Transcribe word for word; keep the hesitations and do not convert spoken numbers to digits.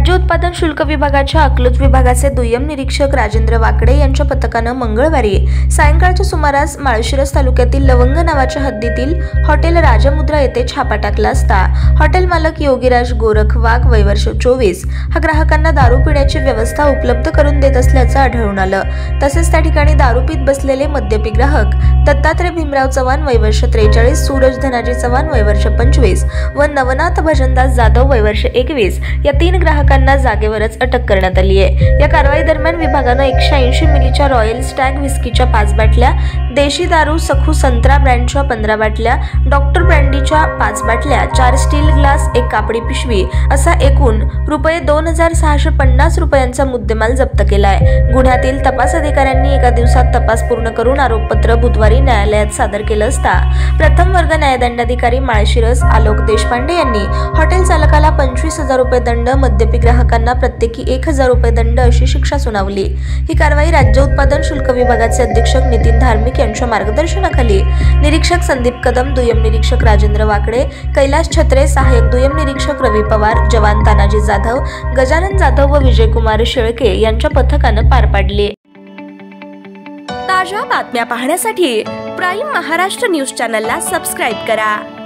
राज्य उत्पादन शुल्क विभागाच्या अकलूज विभागाचे दुय्यम निरीक्षक राजेन्द्र वाकड यांच्या पथकाने मंगळवारी सायंकाळच्या सुमारास माळशिरस तालुक्यातील लवंग नावाच्या हद्दीतील हॉटेल राजमुद्रा येथे छापा टाकला असता हॉटेल मालक योगीराज गोरख वाघ वय वर्ष चोवीस हा ग्राहकांना दारू पिण्याची व्यवस्था उपलब्ध करून देत असल्याचे आढळून आलं। तसेच त्या ठिकाणी दारू पीत बसलेले मद्यपी ग्राहक दत्तात्रय भीमराव चवान वय वर्ष त्रेचाळीस, सूरज धनाजी चवान वय वर्ष पंचवीस व नवनाथ भजनदास जाधव वय वर्ष एकवीस या तीन ग्राहकांना जागेवरच अटक करण्यात आली आहे। या कारवाई दरम्यान विभागाने एकशे ऐंशी मिलीच्या रॉयल स्टॅग व्हिस्कीच्या पाच बाटल्या, देशी दारू सखू संत्रा ब्रँडच्या पंधरा बाटल्या, डॉक्टर ब्रँडीच्या पाच बाटल्या, चार स्टील ग्लास, एक कापडी पिशवी असा एकूण रुपये दोन हजार सहाशे पन्नास रुपयांचा मुद्देमाल जप्त केला आहे। गुन्ह्यातील तपास अधिकाऱ्यांनी एका दिवसात तपास पूर्ण करून आरोपपत्र बुधवारी न्यायालयात सादर केलं असता प्रथम वर्ग न्यायदंडाधिकारी माळशिरस आलोक देशपांडे यांनी हॉटेल चालकाला पंचवीस हजार रुपये दंड, मद्यपी ग्राहकांना प्रत्येकी एक हजार रुपये दंड अशी शिक्षा सुनावली। ही कारवाई राज्य उत्पादन शुल्क विभागाचे अधीक्षक नितिन धार्मिक यांच्या मार्गदर्शनाखाली निरीक्षक संदीप कदम, दुय्यम निरीक्षक राजेंद्र वाकडे, कैलाश छत्रे, सहाय्यक दुय्यम निरीक्षक रवी पवार, जवान तानाजी जाधव, गजानन जाधव व विजय कुमार शिळके यांच्या पथकाने पार पाडले। ताज्या बातम्या पाहण्यासाठी प्राईम महाराष्ट्र न्यूज चॅनलला सबस्क्राइब करा।